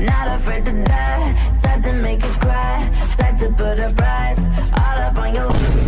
Not afraid to die, type to make it cry.